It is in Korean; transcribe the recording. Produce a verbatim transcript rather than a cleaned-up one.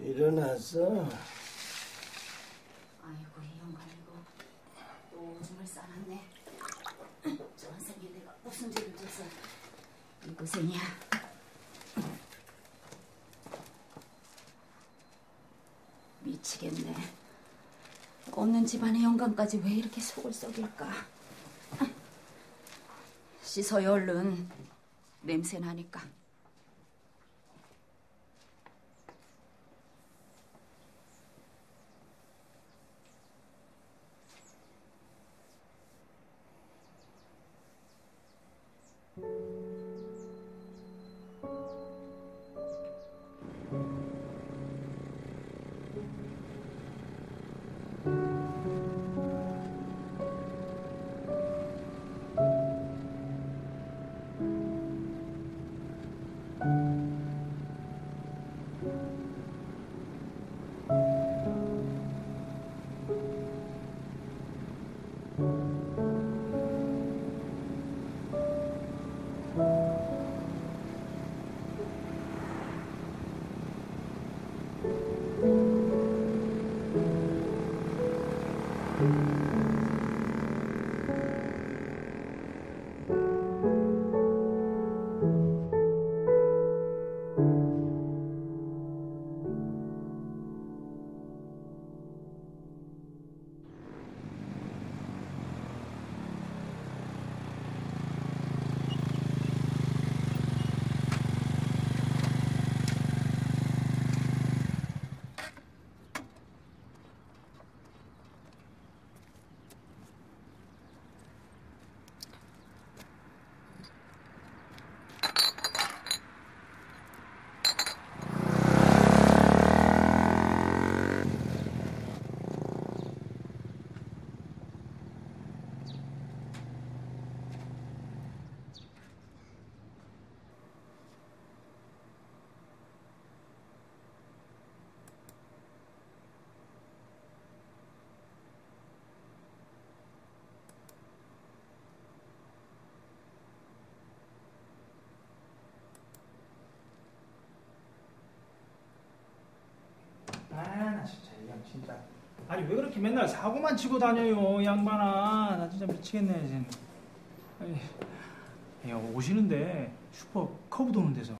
일어났어? 아이고, 이형 가지고 또 오줌을 싸놨네. 저런 생긴 내가 무슨 죄를 졌어. 이 고생이야. 미치겠네. 없는 집안의 영감까지 왜 이렇게 속을 썩일까. 씻어요, 얼른. 냄새 나니까. 진짜. 아니 왜 그렇게 맨날 사고만 치고 다녀요, 양반아. 나 진짜 미치겠네 이제는. 아니, 야, 오시는데 슈퍼 커브 도는 데서